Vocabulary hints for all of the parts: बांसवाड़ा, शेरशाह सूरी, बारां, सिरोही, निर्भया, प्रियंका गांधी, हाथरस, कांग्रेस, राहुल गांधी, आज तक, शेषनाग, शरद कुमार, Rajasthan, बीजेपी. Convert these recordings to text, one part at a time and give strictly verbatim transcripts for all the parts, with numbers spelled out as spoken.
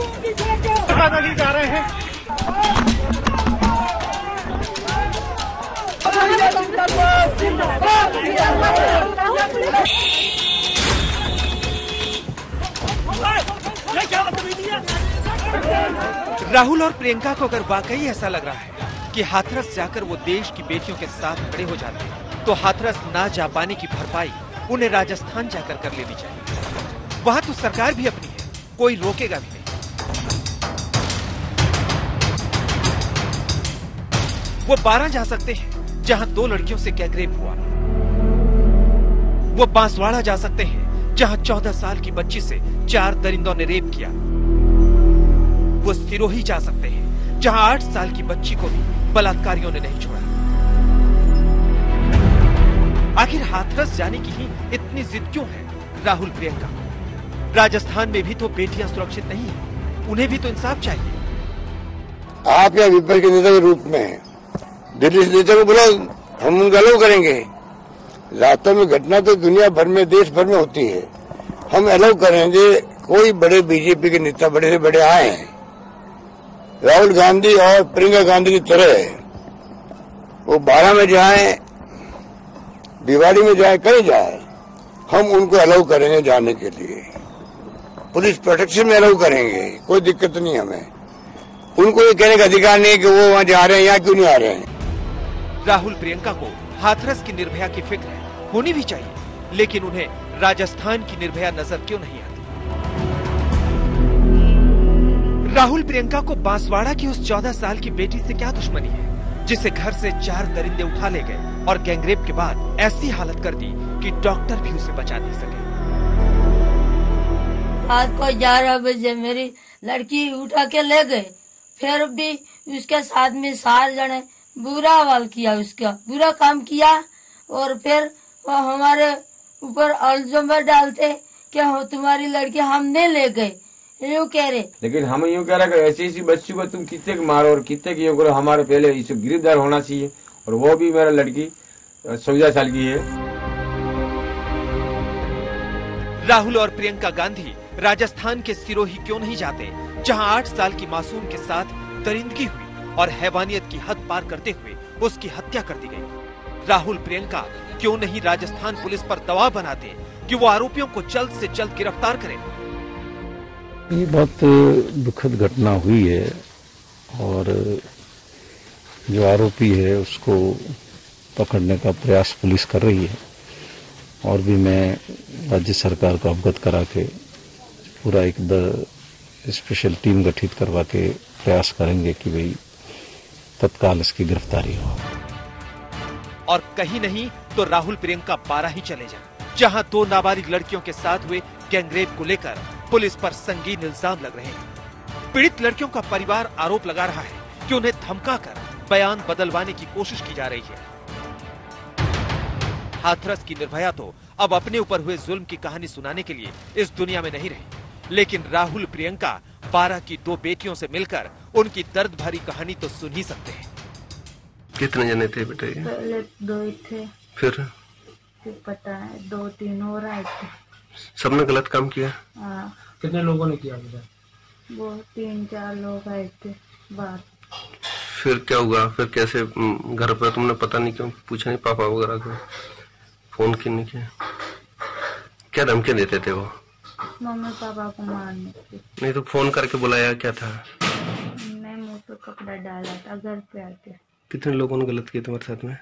पैदल ही जा रहे हैं। राहुल और प्रियंका को अगर वाकई ऐसा लग रहा है कि हाथरस जाकर वो देश की बेटियों के साथ खड़े हो जाते हैं, तो हाथरस ना जा पाने की भरपाई उन्हें राजस्थान जाकर कर लेनी चाहिए। वहां तो सरकार भी अपनी है, कोई रोकेगा भी नहीं। वो बारां जा सकते हैं जहां दो लड़कियों से गैंगरेप हुआ। वो बांसवाड़ा जा सकते हैं जहां चौदह साल की बच्ची से चार दरिंदों ने रेप किया। वो सिरोही जा सकते हैं जहां आठ साल की बच्ची को भी बलात्कारियों ने नहीं छोड़ा। आखिर हाथरस जाने की ही इतनी जिद क्यों है राहुल प्रियंका? राजस्थान में भी तो बेटियां सुरक्षित नहीं हैं, उन्हें भी तो इंसाफ चाहिए। आप या विपक्ष के नेता के रूप में दिल्ली से नेता को बुलाओ, हम उनका अलाउ करेंगे। रास्ते में घटना तो दुनिया भर में, देश भर में होती है, हम अलाउ करेंगे। कोई बड़े बीजेपी के नेता बड़े से बड़े आए हैं, राहुल गांधी और प्रियंका गांधी की तरह वो बारां में जाए, दिवाली में जाए, कहीं जाए, हम उनको अलाउ करेंगे जाने के लिए। पुलिस प्रोटेक्शन में अलाउ करेंगे, कोई दिक्कत नहीं हमें। उनको ये कहने का अधिकार नहीं कि वो वहाँ जा रहे हैं, यहाँ क्यों नहीं आ रहे हैं। राहुल प्रियंका को हाथरस की निर्भया की फिक्र है, होनी भी चाहिए, लेकिन उन्हें राजस्थान की निर्भया नजर क्यों नहीं आती? राहुल प्रियंका को बांसवाड़ा की उस चौदह साल की बेटी से क्या दुश्मनी है जिसे घर से चार दरिंदे उठा ले गए और गैंगरेप के बाद ऐसी हालत कर दी कि डॉक्टर भी उसे बचा नहीं सके। आज को ग्यारह बजे मेरी लड़की उठा के ले गए, फिर भी उसके साथ में सात जने बुरा हाल किया, उसका बुरा काम किया, और फिर वो हमारे ऊपर अल्जाम डालते कि तुम्हारी लड़की हमने ले गए, यूँ कह रहे। लेकिन हम यूँ कह रहे ऐसी ऐसी बच्ची को तुम कितने मारो और कितने की करो, हमारे पहले इसे गिरफ्तार होना चाहिए। और वो भी मेरा लड़की सोलह साल की है। राहुल और प्रियंका गांधी राजस्थान के सिरोही क्यों नहीं जाते जहां आठ साल की मासूम के साथ दरिंदगी हुई और हैवानियत की हद पार करते हुए उसकी हत्या कर दी गयी? राहुल प्रियंका क्यों नहीं राजस्थान पुलिस पर दबाव बनाते कि वो आरोपियों को जल्द से जल्द गिरफ्तार करें? ये बहुत दुखद घटना हुई है और जो आरोपी है उसको पकड़ने का प्रयास पुलिस कर रही है, और भी मैं राज्य सरकार को अवगत करा के पूरा एक स्पेशल टीम गठित करवा के प्रयास करेंगे कि भाई तत्काल इसकी गिरफ्तारी हो। और कहीं नहीं तो राहुल प्रियंका बारां ही चले जाएं जहां दो नाबालिग लड़कियों के साथ हुए गैंगरेप को लेकर पुलिस पर संगीन इल्जाम लग रहे हैं। पीड़ित लड़कियों का परिवार आरोप लगा रहा है कि उन्हें धमकाकर बयान बदलवाने की कोशिश की जा रही है। हाथरस की निर्भया तो अब अपने ऊपर हुए जुल्म की कहानी सुनाने के लिए इस दुनिया में नहीं रही, लेकिन राहुल प्रियंका बारां की दो बेटियों से मिलकर उनकी दर्द भरी कहानी तो सुन ही सकते हैं। कितने जने थे बेटे? पहले दो थे, फिर पता है दो तीन और आए थे। सबने गलत काम किया? हाँ। कितने लोगों ने किया? वो तीन चार लोग आए थे बाहर। फिर क्या हुआ? फिर कैसे घर पर तुमने पता नहीं क्यों पूछा नहीं पापा वगैरह को? फोन क्यों नहीं किया? क्या धमकी देते थे वो? मम्मी पापा को मारने की। नहीं तो फोन करके बुलाया क्या था? मैं मुँह पे कपड़ा डाला था, घर पे आके। कितने लोगों ने गलत किया तुम्हारे साथ में?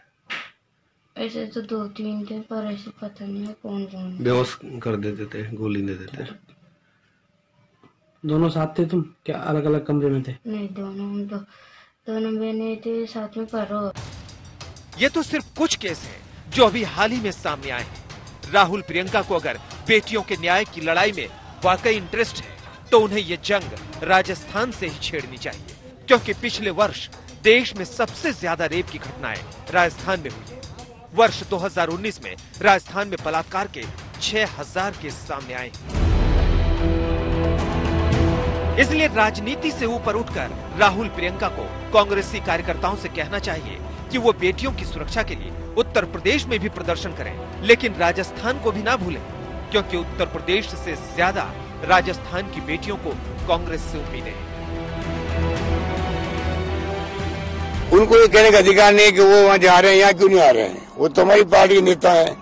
ऐसे तो दो तीन थे, पर ऐसे पता नहीं कौन कौन। बेहोश कर देते थे, गोली दे देते थे। दोनों साथ थे तुम? क्या अलग अलग कमरे में थे? नहीं, दोनों दो, दोनों बहने थे साथ में। पर ये तो सिर्फ कुछ केस हैं जो अभी हाल ही में सामने आए हैं। राहुल प्रियंका को अगर बेटियों के न्याय की लड़ाई में वाकई इंटरेस्ट है तो उन्हें ये जंग राजस्थान से ही छेड़नी चाहिए, क्योंकि पिछले वर्ष देश में सबसे ज्यादा रेप की घटनाएं राजस्थान में हुई। वर्ष दो हज़ार उन्नीस में राजस्थान में बलात्कार के छह हज़ार केस सामने आए। इसलिए राजनीति से ऊपर उठकर राहुल प्रियंका को कांग्रेसी कार्यकर्ताओं से कहना चाहिए कि वो बेटियों की सुरक्षा के लिए उत्तर प्रदेश में भी प्रदर्शन करें, लेकिन राजस्थान को भी ना भूलें, क्योंकि उत्तर प्रदेश से ज्यादा राजस्थान की बेटियों को कांग्रेस से उम्मीदें। उनको ये कहने का अधिकार नहीं कि वो वहाँ जा रहे हैं, यहाँ क्यों नहीं आ रहे हैं। वो तो हमारी पार्टी के नेता है,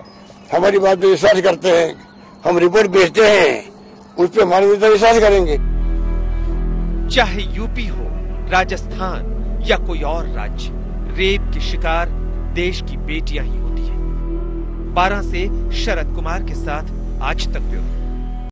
हमारी बात पर विश्वास करते हैं, हम रिपोर्ट भेजते हैं, उस पर हमारे नेता विश्वास करेंगे। चाहे यूपी हो, राजस्थान या कोई और राज्य, रेप की शिकार देश की बेटियां ही होती है। बारां से शरद कुमार के साथ आज तक ब्यूरो।